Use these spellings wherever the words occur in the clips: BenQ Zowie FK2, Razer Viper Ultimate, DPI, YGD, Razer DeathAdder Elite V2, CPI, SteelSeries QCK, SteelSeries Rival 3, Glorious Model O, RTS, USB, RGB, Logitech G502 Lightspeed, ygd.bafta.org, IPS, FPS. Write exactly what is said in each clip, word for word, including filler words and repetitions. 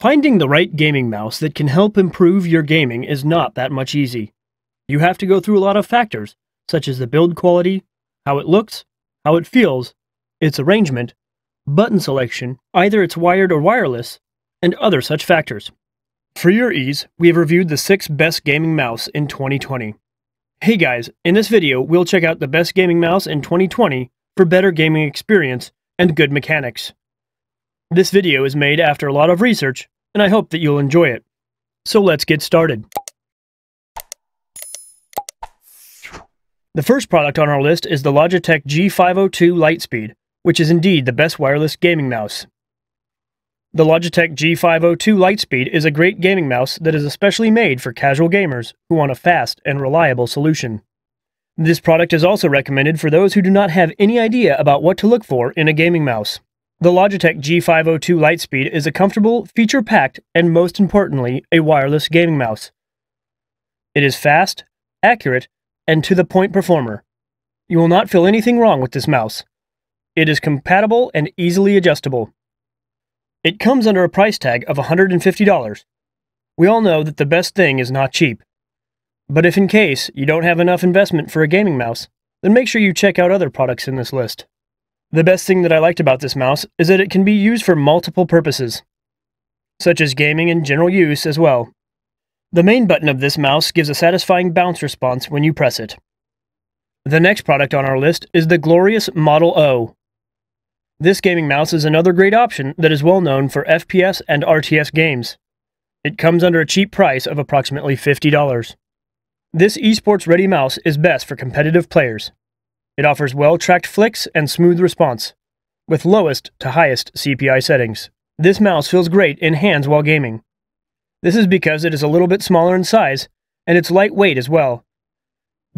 Finding the right gaming mouse that can help improve your gaming is not that much easy. You have to go through a lot of factors, such as the build quality, how it looks, how it feels, its arrangement, button selection, either it's wired or wireless, and other such factors. For your ease, we have reviewed the six best gaming mouse in twenty twenty. Hey guys, in this video we'll check out the best gaming mouse in twenty twenty for better gaming experience and good mechanics. This video is made after a lot of research, and I hope that you'll enjoy it. So let's get started. The first product on our list is the Logitech G five oh two Lightspeed, which is indeed the best wireless gaming mouse. The Logitech G five oh two Lightspeed is a great gaming mouse that is especially made for casual gamers who want a fast and reliable solution. This product is also recommended for those who do not have any idea about what to look for in a gaming mouse. The Logitech G five oh two Lightspeed is a comfortable, feature-packed, and most importantly, a wireless gaming mouse. It is fast, accurate, and to-the-point performer. You will not feel anything wrong with this mouse. It is compatible and easily adjustable. It comes under a price tag of one hundred fifty dollars. We all know that the best thing is not cheap. But if in case you don't have enough investment for a gaming mouse, then make sure you check out other products in this list. The best thing that I liked about this mouse is that it can be used for multiple purposes, such as gaming and general use as well. The main button of this mouse gives a satisfying bounce response when you press it. The next product on our list is the Glorious Model O. This gaming mouse is another great option that is well known for F P S and R T S games. It comes under a cheap price of approximately fifty dollars. This esports ready mouse is best for competitive players. It offers well-tracked flicks and smooth response, with lowest to highest C P I settings. This mouse feels great in hands while gaming. This is because it is a little bit smaller in size, and it's lightweight as well.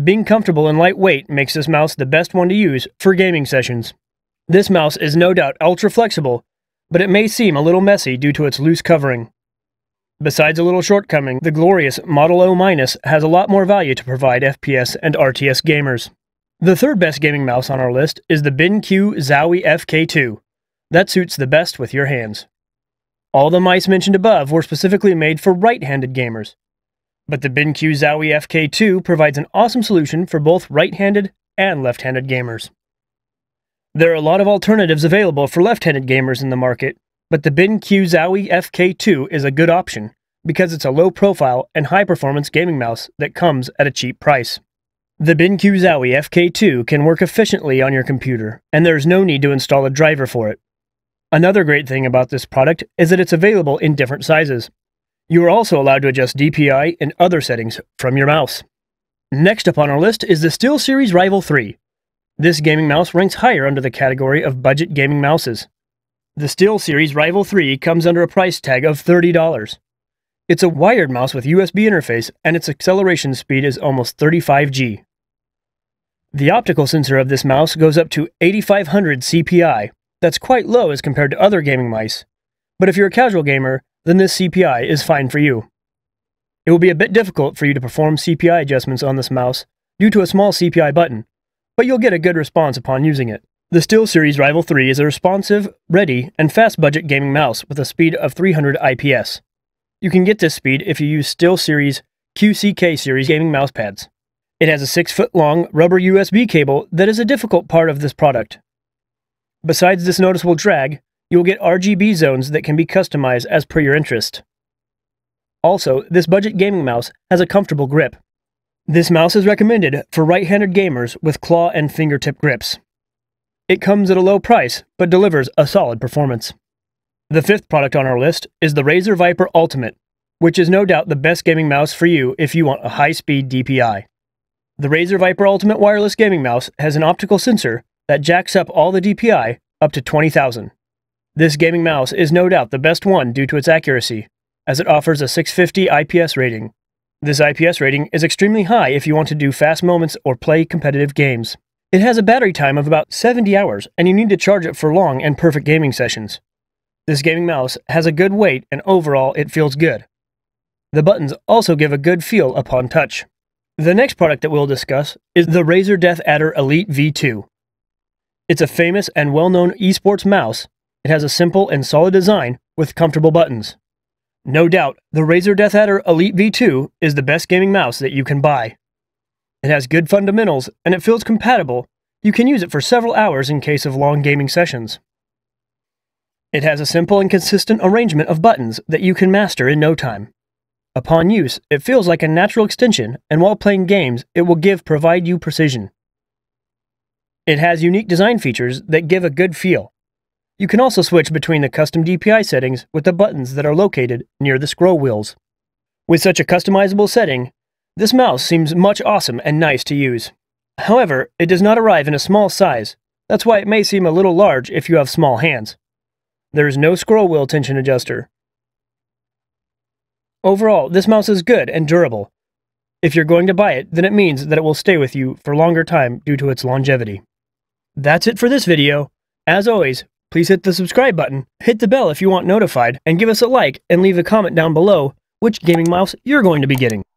Being comfortable and lightweight makes this mouse the best one to use for gaming sessions. This mouse is no doubt ultra-flexible, but it may seem a little messy due to its loose covering. Besides a little shortcoming, the Glorious Model O- has a lot more value to provide F P S and R T S gamers. The third best gaming mouse on our list is the BenQ Zowie F K two. That suits the best with your hands. All the mice mentioned above were specifically made for right-handed gamers, but the BenQ Zowie F K two provides an awesome solution for both right-handed and left-handed gamers. There are a lot of alternatives available for left-handed gamers in the market, but the BenQ Zowie F K two is a good option because it's a low-profile and high-performance gaming mouse that comes at a cheap price. The BenQ Zowie F K two can work efficiently on your computer, and there is no need to install a driver for it. Another great thing about this product is that it's available in different sizes. You are also allowed to adjust D P I and other settings from your mouse. Next up on our list is the SteelSeries Rival three. This gaming mouse ranks higher under the category of budget gaming mouses. The SteelSeries Rival three comes under a price tag of thirty dollars. It's a wired mouse with U S B interface, and its acceleration speed is almost thirty-five G. The optical sensor of this mouse goes up to eighty-five hundred C P I. That's quite low as compared to other gaming mice. But if you're a casual gamer, then this C P I is fine for you. It will be a bit difficult for you to perform C P I adjustments on this mouse due to a small C P I button, but you'll get a good response upon using it. The SteelSeries Rival three is a responsive, ready, and fast budget gaming mouse with a speed of three hundred I P S. You can get this speed if you use SteelSeries Q C K series gaming mouse pads. It has a six foot long rubber U S B cable that is a difficult part of this product. Besides this noticeable drag, you will get R G B zones that can be customized as per your interest. Also, this budget gaming mouse has a comfortable grip. This mouse is recommended for right-handed gamers with claw and fingertip grips. It comes at a low price, but delivers a solid performance. The fifth product on our list is the Razer Viper Ultimate, which is no doubt the best gaming mouse for you if you want a high-speed D P I. The Razer Viper Ultimate wireless gaming mouse has an optical sensor that jacks up all the D P I up to twenty thousand. This gaming mouse is no doubt the best one due to its accuracy, as it offers a six fifty I P S rating. This I P S rating is extremely high if you want to do fast moments or play competitive games. It has a battery time of about seventy hours, and you need to charge it for long and perfect gaming sessions. This gaming mouse has a good weight, and overall it feels good. The buttons also give a good feel upon touch. The next product that we'll discuss is the Razer DeathAdder Elite V two. It's a famous and well-known esports mouse. It has a simple and solid design with comfortable buttons. No doubt, the Razer DeathAdder Elite V two is the best gaming mouse that you can buy. It has good fundamentals, and it feels compatible. You can use it for several hours in case of long gaming sessions. It has a simple and consistent arrangement of buttons that you can master in no time. Upon use, it feels like a natural extension, and while playing games, it will give provide you precision. It has unique design features that give a good feel. You can also switch between the custom D P I settings with the buttons that are located near the scroll wheels. With such a customizable setting, this mouse seems much awesome and nice to use. However, it does not arrive in a small size. That's why it may seem a little large if you have small hands. There is no scroll wheel tension adjuster. Overall, this mouse is good and durable. If you're going to buy it, then it means that it will stay with you for a longer time due to its longevity. That's it for this video. As always, please hit the subscribe button, hit the bell if you want notified, and give us a like and leave a comment down below which gaming mouse you're going to be getting.